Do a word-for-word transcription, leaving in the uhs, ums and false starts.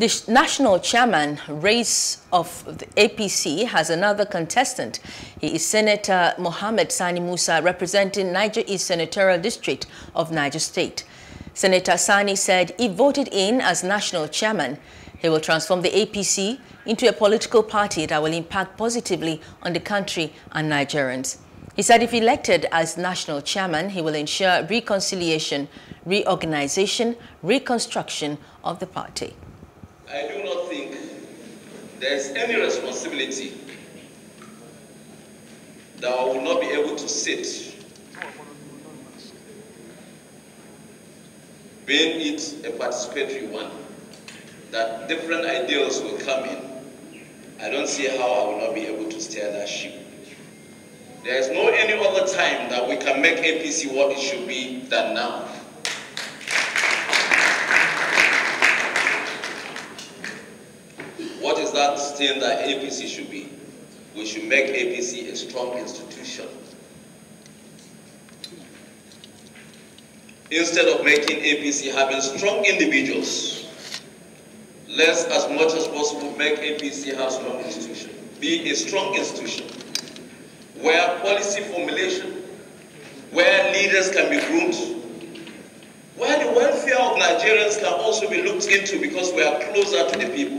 The national chairman race of the A P C has another contestant. He is Senator Mohammed Sani Musa, representing Niger East Senatorial District of Niger State. Senator Sani said if voted in as national chairman, he will transform the A P C into a political party that will impact positively on the country and Nigerians. He said if elected as national chairman, he will ensure reconciliation, reorganization, reconstruction of the party. I do not think there's any responsibility that I will not be able to sit, being it a participatory one, that different ideals will come in. I don't see how I will not be able to steer that ship. There is no any other time that we can make A P C what it should be than now. What is that thing that A P C should be? We should make A P C a strong institution. Instead of making A P C having strong individuals, let's as much as possible make A P C have strong institution. Be a strong institution where policy formulation, where leaders can be groomed, where the welfare of Nigerians can also be looked into because we are closer to the people.